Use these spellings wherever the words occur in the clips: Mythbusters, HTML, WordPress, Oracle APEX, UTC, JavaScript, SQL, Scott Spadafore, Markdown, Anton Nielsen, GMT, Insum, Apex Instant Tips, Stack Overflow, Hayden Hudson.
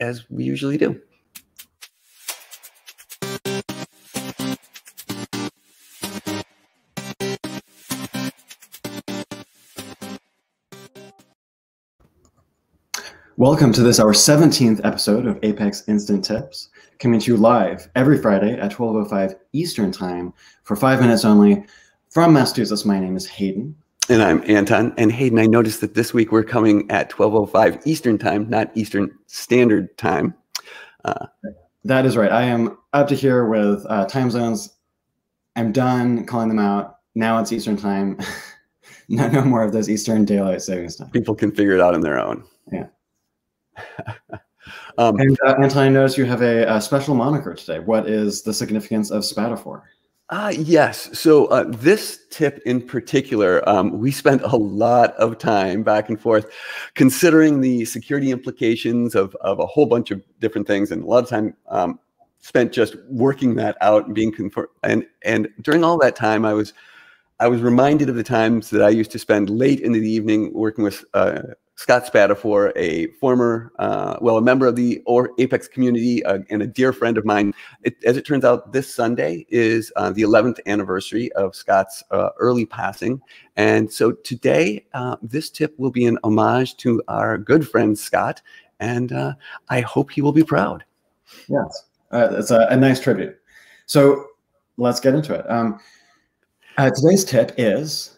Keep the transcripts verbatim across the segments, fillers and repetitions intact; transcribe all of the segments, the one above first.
as we usually do. Welcome to this, our seventeenth episode of Apex Instant Tips, coming to you live every Friday at twelve oh five Eastern Time for five minutes only. From Massachusetts, my name is Hayden. And I'm Anton. And Hayden, I noticed that this week we're coming at twelve oh five Eastern Time, not Eastern Standard Time. Uh, that is right. I am up to here with uh, time zones. I'm done calling them out. Now it's Eastern Time. no, no more of those Eastern Daylight Savings Time. People can figure it out on their own. Yeah. um, and uh, Anton, I noticed you have a, a special moniker today. What is the significance of Spadafore? Uh, yes. So uh, this tip in particular, um, we spent a lot of time back and forth considering the security implications of, of a whole bunch of different things, and a lot of time um, spent just working that out and being confirmed. And and during all that time, I was I was reminded of the times that I used to spend late into the evening working with uh, Scott Spadafore, a former, uh, well, a member of the or Apex community uh, and a dear friend of mine. It, as it turns out, this Sunday is uh, the eleventh anniversary of Scott's uh, early passing. And so today, uh, this tip will be an homage to our good friend Scott, and uh, I hope he will be proud. Yes, uh, that's a, a nice tribute. So let's get into it. Um, uh, today's tip is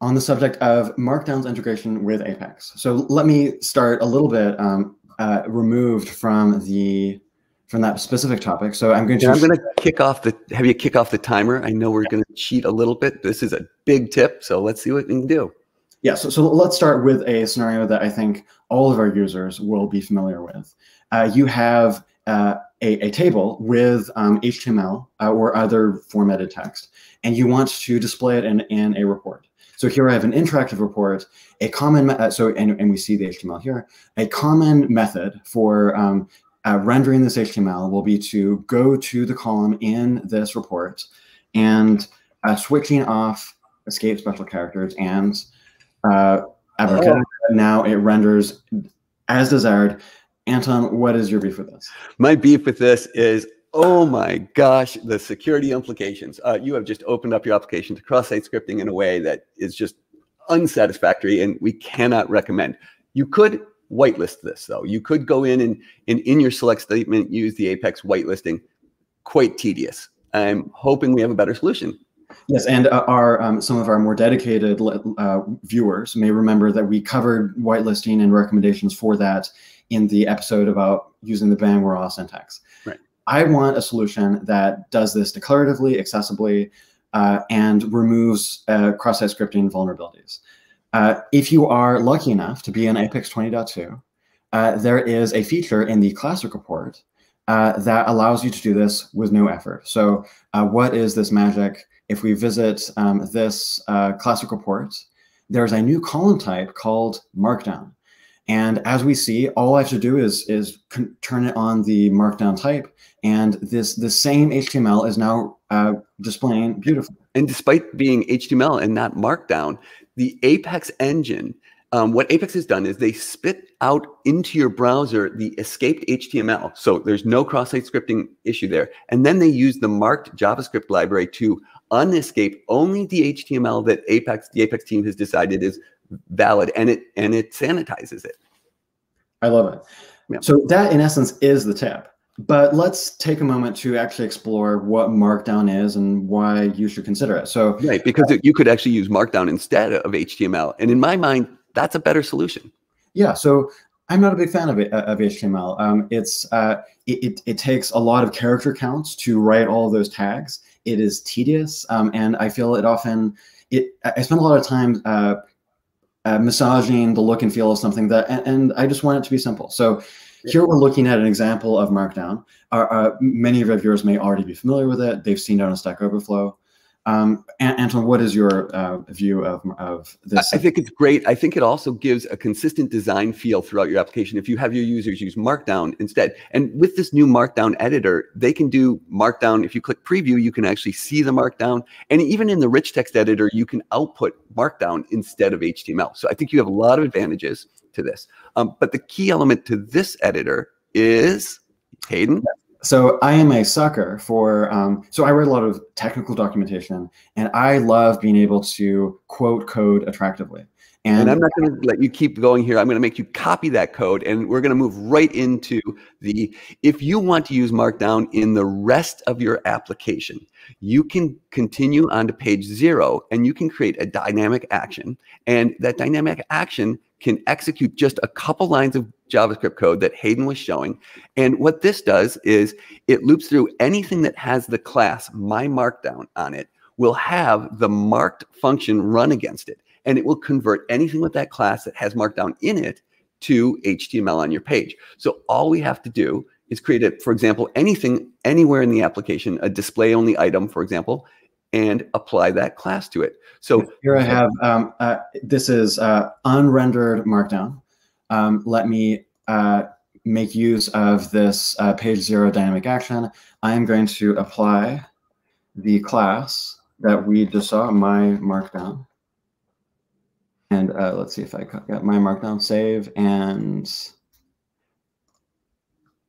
on the subject of Markdown's integration with Apex. So let me start a little bit um, uh, removed from the from that specific topic. So I'm going to. And I'm going to kick off the have you kick off the timer. I know we're yeah. going to cheat a little bit. This is a big tip, so let's see what we can do. Yeah. So so let's start with a scenario that I think all of our users will be familiar with. Uh, you have uh, a a table with um, H T M L uh, or other formatted text, and you want to display it in in a report. So here I have an interactive report, a common, uh, so and, and we see the H T M L here, a common method for um, uh, rendering this H T M L will be to go to the column in this report and uh, switching off escape special characters and uh, oh. Now it renders as desired. Anton, what is your beef with this? My beef with this is, oh my gosh, the security implications. Uh, you have just opened up your application to cross-site scripting in a way that is just unsatisfactory, and we cannot recommend. You could whitelist this, though. You could go in and, and in your select statement use the Apex whitelisting. Quite tedious. I'm hoping we have a better solution. Yes, and uh, our um, some of our more dedicated uh, viewers may remember that we covered whitelisting and recommendations for that in the episode about using the bang where all syntax. Right. I want a solution that does this declaratively, accessibly, uh, and removes uh, cross-site scripting vulnerabilities. Uh, if you are lucky enough to be in Apex twenty point two, uh, there is a feature in the classic report uh, that allows you to do this with no effort. So uh, what is this magic? If we visit um, this uh, classic report, there's a new column type called Markdown. And as we see, all I have to do is, is turn it on the Markdown type, and this the same H T M L is now uh, displaying beautifully. And despite being H T M L and not Markdown, the Apex engine, um, what Apex has done is they spit out into your browser the escaped H T M L. So there's no cross-site scripting issue there. And then they use the marked JavaScript library to unescape only the H T M L that Apex, the Apex team has decided is valid, and it and it sanitizes it. I love it. Yeah. So that in essence is the tip, but let's take a moment to actually explore what Markdown is and why you should consider it. So right, because uh, you could actually use Markdown instead of H T M L, and in my mind that's a better solution. Yeah, so I'm not a big fan of it, of H T M L. Um, it's uh, it, it, it takes a lot of character counts to write all of those tags. It is tedious, um, and I feel it often it I spend a lot of time uh, Uh, massaging the look and feel of something that, and, and I just want it to be simple. So here we're looking at an example of Markdown. Our, uh, many of our viewers may already be familiar with it. They've seen it on Stack Overflow. Um, Anton, what is your uh, view of, of this? I think it's great. I think it also gives a consistent design feel throughout your application if you have your users use Markdown instead. And with this new Markdown editor, they can do Markdown. If you click preview, you can actually see the Markdown. And even in the rich text editor, you can output Markdown instead of H T M L. So I think you have a lot of advantages to this. Um, but the key element to this editor is Hayden. So I am a sucker for, um, so I read a lot of technical documentation, and I love being able to quote code attractively. And, and I'm not going to let you keep going here. I'm going to make you copy that code, and we're going to move right into the, if you want to use Markdown in the rest of your application, you can continue on to page zero, and you can create a dynamic action. And that dynamic action can execute just a couple lines of JavaScript code that Hayden was showing. And what this does is it loops through anything that has the class My Markdown on it will have the marked function run against it. And it will convert anything with that class that has Markdown in it to H T M L on your page. So all we have to do is create a, for example, anything anywhere in the application, a display only item, for example, and apply that class to it. So here I have, um, uh, this is uh, unrendered Markdown. Um, let me uh, make use of this uh, page zero dynamic action. I am going to apply the class that we just saw, My Markdown. And uh, let's see if I got My Markdown, save, and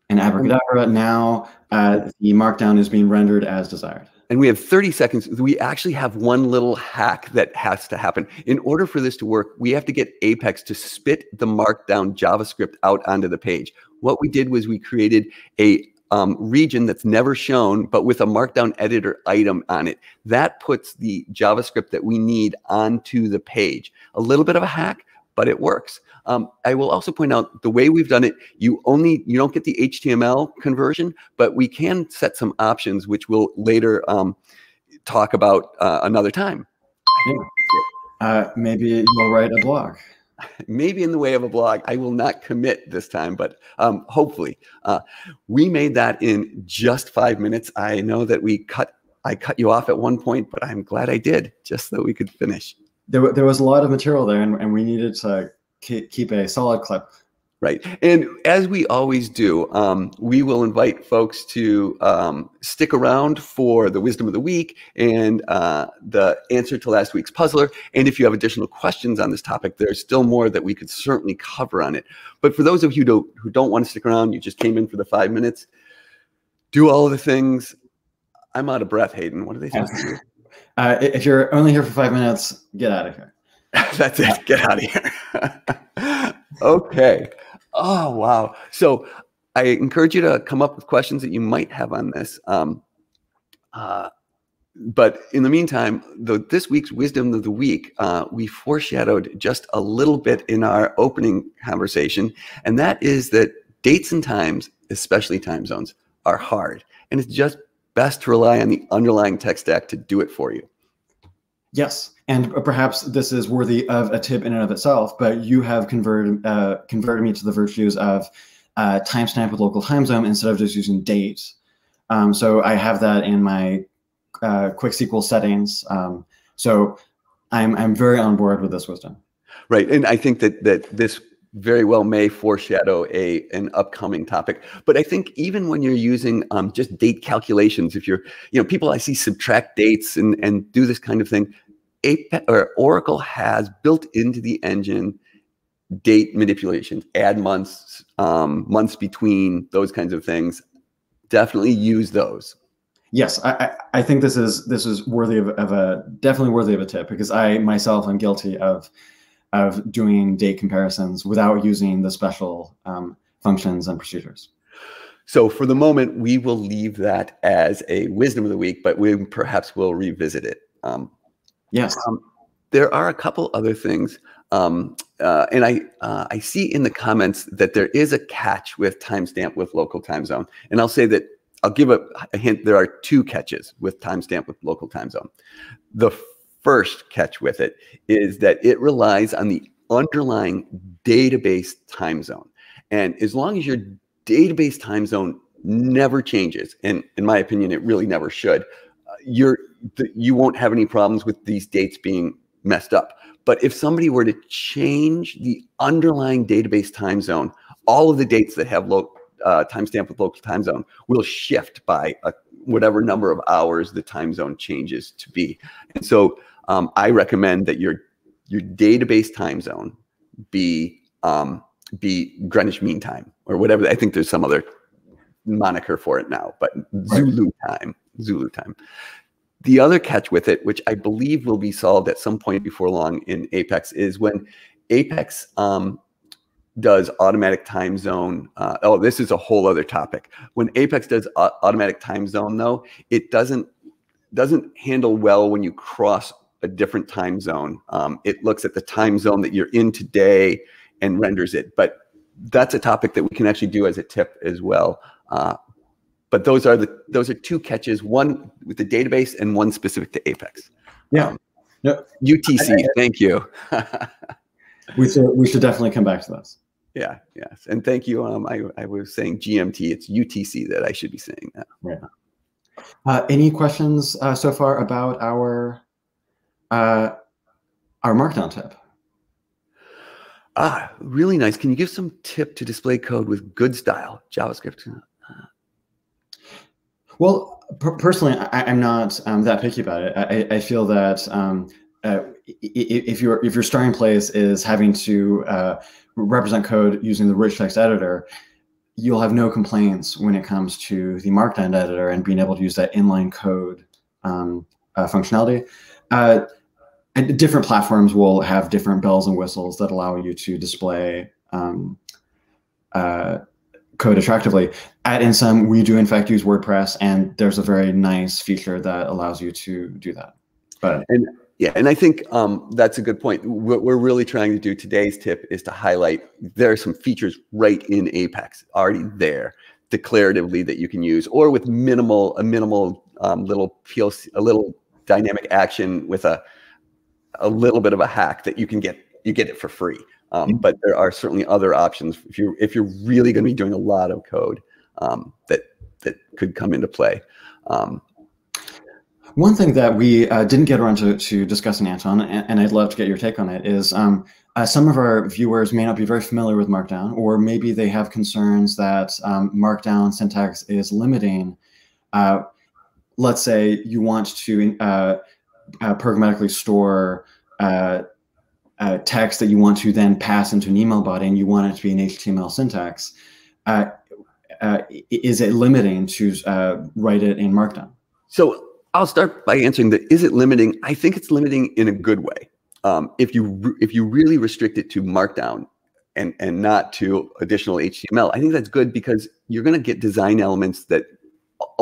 and abracadabra. Now uh, the Markdown is being rendered as desired. And we have thirty seconds. We actually have one little hack that has to happen. In order for this to work, we have to get Apex to spit the Markdown JavaScript out onto the page. What we did was we created a um, region that's never shown, but with a Markdown editor item on it. That puts the JavaScript that we need onto the page. A little bit of a hack, but it works. Um, I will also point out the way we've done it, you only, you don't get the H T M L conversion, but we can set some options, which we'll later um, talk about uh, another time. Uh, maybe you'll write a blog. Maybe in the way of a blog. I will not commit this time, but um, hopefully. Uh, we made that in just five minutes. I know that we cut, I cut you off at one point, but I'm glad I did, just so we could finish. There, there was a lot of material there, and, and we needed to keep a solid clip. Right. And as we always do, um, we will invite folks to um, stick around for the Wisdom of the Week and uh, the answer to last week's puzzler. And if you have additional questions on this topic, there's still more that we could certainly cover on it. But for those of you who don't, who don't want to stick around, you just came in for the five minutes, do all the things. I'm out of breath, Hayden. What are they supposed to do? Uh, if you're only here for five minutes, get out of here. That's it. Get out of here. Okay. Oh, wow. So I encourage you to come up with questions that you might have on this. Um, uh, but in the meantime, the, this week's Wisdom of the Week, uh, we foreshadowed just a little bit in our opening conversation, and that is that dates and times, especially time zones, are hard. And it's just best to rely on the underlying tech stack to do it for you. Yes, and perhaps this is worthy of a tip in and of itself, but you have converted uh, converted me to the virtues of uh, timestamp with local time zone instead of just using date. Um, so I have that in my uh, quick S Q L settings. Um, so I'm, I'm very on board with this wisdom. Right, and I think that, that this very well may foreshadow a an upcoming topic. But I think even when you're using um, just date calculations, if you're, you know, people I see subtract dates and, and do this kind of thing, Apex, or Oracle has built into the engine date manipulations, add months, um, months between, those kinds of things. Definitely use those. Yes, I, I think this is this is worthy of, of a, definitely worthy of a tip, because I myself am guilty of of doing date comparisons without using the special um, functions and procedures. So for the moment, we will leave that as a Wisdom of the Week, but we perhaps will revisit it. Um, yes. Um, there are a couple other things. Um, uh, and I, uh, I see in the comments that there is a catch with timestamp with local time zone. And I'll say that, I'll give a, a hint, there are two catches with timestamp with local time zone. The first catch with it is that it relies on the underlying database time zone. And as long as your database time zone never changes, and in my opinion, it really never should, uh, you're, the, you won't have any problems with these dates being messed up. But if somebody were to change the underlying database time zone, all of the dates that have local uh, timestamp with local time zone will shift by a, whatever number of hours the time zone changes to be. And so Um, I recommend that your your database time zone be um, be Greenwich Mean Time or whatever. I think there's some other moniker for it now, but Zulu time, Zulu time. The other catch with it, which I believe will be solved at some point before long in Apex, is when Apex um, does automatic time zone. Uh, oh, this is a whole other topic. When Apex does uh, automatic time zone, though, it doesn't doesn't handle well when you cross a different time zone. Um, it looks at the time zone that you're in today and renders it. But that's a topic that we can actually do as a tip as well. Uh, But those are the those are two catches, one with the database and one specific to Apex. Yeah, um, no, U T C. I, I, thank you. we should we should definitely come back to this. Yeah, yes, and thank you. Um, I I was saying G M T. It's U T C that I should be saying that. Right. Uh, any questions uh, so far about our uh, our Markdown tip? Ah, really nice. Can you give some tip to display code with good style JavaScript? Well, per personally, I I'm not um, that picky about it. I, I feel that um, uh, if your if your starting place is having to uh, represent code using the rich text editor, you'll have no complaints when it comes to the Markdown editor and being able to use that inline code um, uh, functionality. Uh, and different platforms will have different bells and whistles that allow you to display um, uh, code attractively. At Insum, we do in fact use WordPress, and there's a very nice feature that allows you to do that. But and yeah, and I think um, that's a good point. What we're really trying to do today's tip is to highlight there are some features right in Apex already there declaratively that you can use, or with minimal a minimal um, little P L C, a little dynamic action with a a little bit of a hack that you can get you get it for free. Um, but there are certainly other options if you're if you're really going to be doing a lot of code um, that that could come into play. Um, One thing that we uh, didn't get around to, to discussing, Anton, and, and I'd love to get your take on it, is um, uh, some of our viewers may not be very familiar with Markdown, or maybe they have concerns that um, Markdown syntax is limiting. Uh, let's say you want to uh, uh, programmatically store Uh, Uh, text that you want to then pass into an email body, and you want it to be an H T M L syntax. Uh, uh, is it limiting to uh, write it in Markdown? So I'll start by answering the is it limiting? I think it's limiting in a good way. Um, if you if you really restrict it to Markdown and and not to additional H T M L, I think that's good, because you're going to get design elements that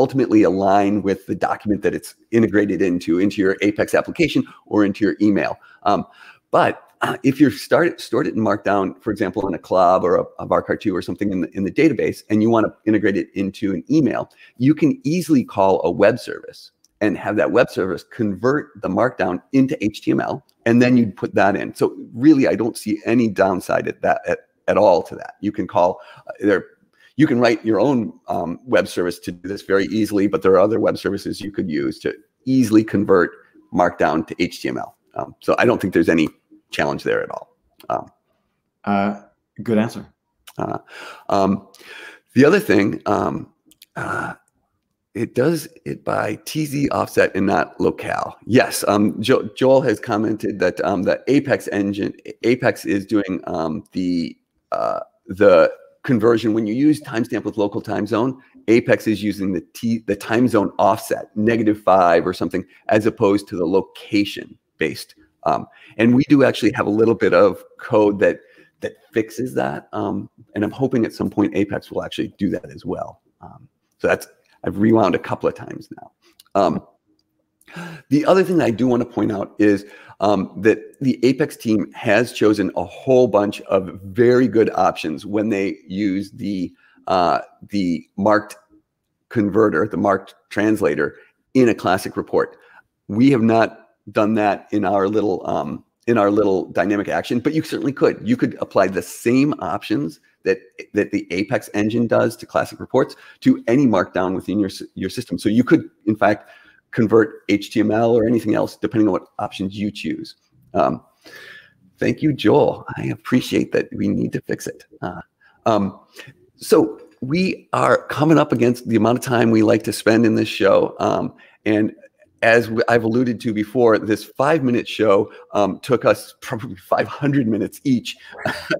ultimately align with the document that it's integrated into, into your Apex application or into your email. Um, but Uh, if you're started, stored it in Markdown, for example, in a clob or a, a varchar two or something in the, in the database, and you want to integrate it into an email, you can easily call a web service and have that web service convert the Markdown into H T M L, and then you'd put that in. So really, I don't see any downside at that at, at all to that. You can call uh, there. You can write your own um, web service to do this very easily, but there are other web services you could use to easily convert Markdown to H T M L. Um, so I don't think there's any challenge there at all. Um, uh, good answer. Uh, um, the other thing, um, uh, it does it by T Z offset and not locale. Yes, um, jo Joel has commented that um, the Apex engine, Apex is doing um, the uh, the conversion when you use timestamp with local time zone. Apex is using the t the time zone offset, negative five or something, as opposed to the location based. Um, and we do actually have a little bit of code that that fixes that, um, and I'm hoping at some point Apex will actually do that as well. Um, so that's I've rewound a couple of times now. Um, the other thing that I do want to point out is um, that the Apex team has chosen a whole bunch of very good options when they use the uh, the marked converter, the marked translator in a classic report. We have not done that in our little um, in our little dynamic action, but you certainly could. You could apply the same options that that the Apex engine does to classic reports to any Markdown within your your system. So you could, in fact, convert H T M L or anything else depending on what options you choose. Um, thank you, Joel. I appreciate that. We need to fix it. Uh, um, so we are coming up against the amount of time we like to spend in this show, um, and as I've alluded to before, this five-minute show um, took us probably five hundred minutes each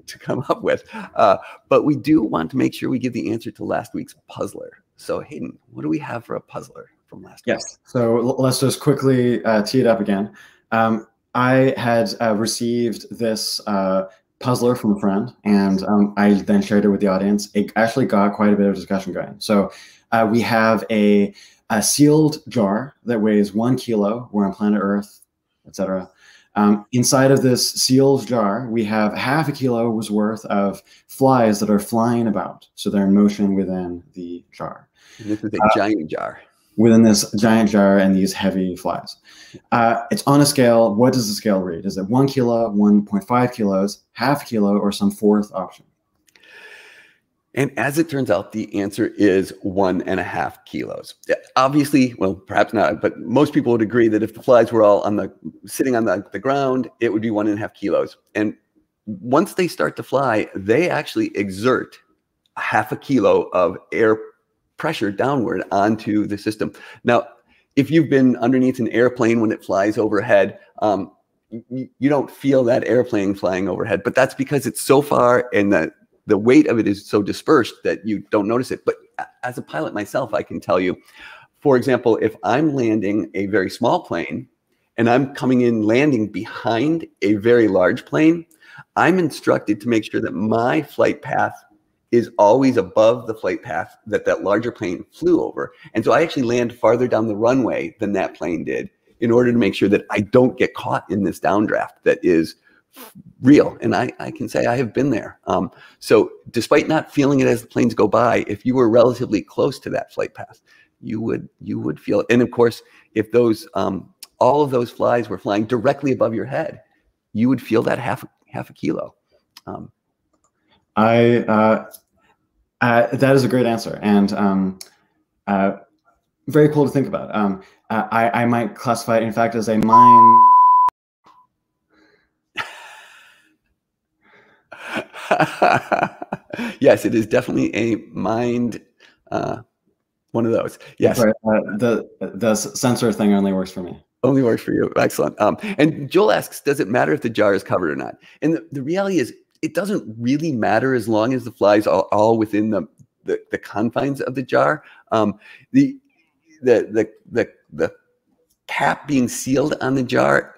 to come up with. Uh, but we do want to make sure we give the answer to last week's puzzler. So Hayden, what do we have for a puzzler from last week? Yes, so let's just quickly uh, tee it up again. Um, I had uh, received this uh, puzzler from a friend, and um, I then shared it with the audience. It actually got quite a bit of discussion going. So uh, we have a... a sealed jar that weighs one kilo. We're on planet Earth, et cetera. Um, inside of this sealed jar, we have half a kilo's worth of flies that are flying about. So they're in motion within the jar. This is a uh, giant jar. Within this giant jar and these heavy flies. Uh, it's on a scale. What does the scale read? Is it one kilo, one point five kilos, half a kilo, or some fourth option? And as it turns out, the answer is one and a half kilos. Obviously, well, perhaps not, but most people would agree that if the flies were all on the sitting on the, the ground, it would be one and a half kilos. And once they start to fly, they actually exert a half a kilo of air pressure downward onto the system. Now, if you've been underneath an airplane when it flies overhead, um, you, you don't feel that airplane flying overhead, but that's because it's so far and the The weight of it is so dispersed that you don't notice it. But as a pilot myself, I can tell you, for example, if I'm landing a very small plane and I'm coming in landing behind a very large plane, I'm instructed to make sure that my flight path is always above the flight path that that larger plane flew over. And so I actually land farther down the runway than that plane did in order to make sure that I don't get caught in this downdraft that is real. And I, I can say I have been there. Um, so despite not feeling it as the planes go by, if you were relatively close to that flight path, you would you would feel it. And of course, if those um, all of those flies were flying directly above your head, you would feel that half half a kilo. Um, I uh, uh, that is a great answer, and um, uh, very cool to think about. Um, I I might classify it, in fact, as a mine. Yes, it is definitely a mind, uh, one of those. Yes. Right. Uh, the, the sensor thing only works for me. Only works for you. Excellent. Um, and Joel asks, does it matter if the jar is covered or not? And the, the reality is it doesn't really matter as long as the flies are all within the, the, the confines of the jar. Um, the, the, the, the, the cap being sealed on the jar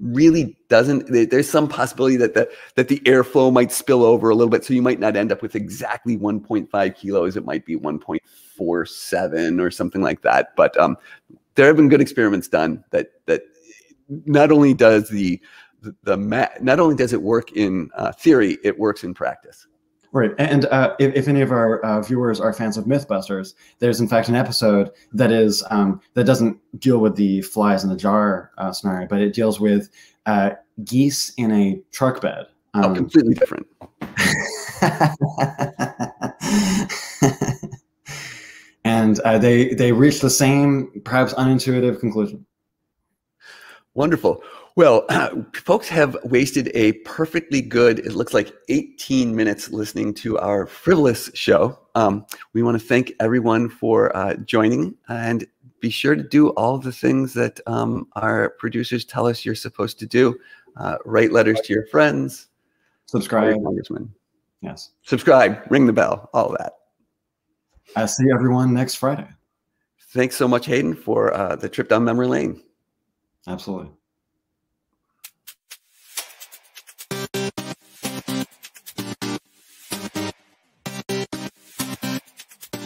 really doesn't, there's some possibility that the, that the airflow might spill over a little bit. So you might not end up with exactly one point five kilos. It might be one point four seven or something like that. But um, there have been good experiments done that, that not only does the, the, the mat, not only does it work in uh, theory, it works in practice. Right. And uh, if, if any of our uh, viewers are fans of Mythbusters, there's in fact an episode that is um, that doesn't deal with the flies in the jar uh, scenario, but it deals with uh, geese in a truck bed. Um, oh, completely different. And uh, they, they reach the same, perhaps unintuitive conclusion. Wonderful. Well, uh, folks have wasted a perfectly good, it looks like eighteen minutes listening to our frivolous show. Um, we want to thank everyone for uh, joining, and be sure to do all the things that um, our producers tell us you're supposed to do. Uh, write letters to your friends. Subscribe. Yes. Subscribe, ring the bell, all that. I'll see everyone next Friday. Thanks so much, Hayden, for uh, the trip down memory lane. Absolutely.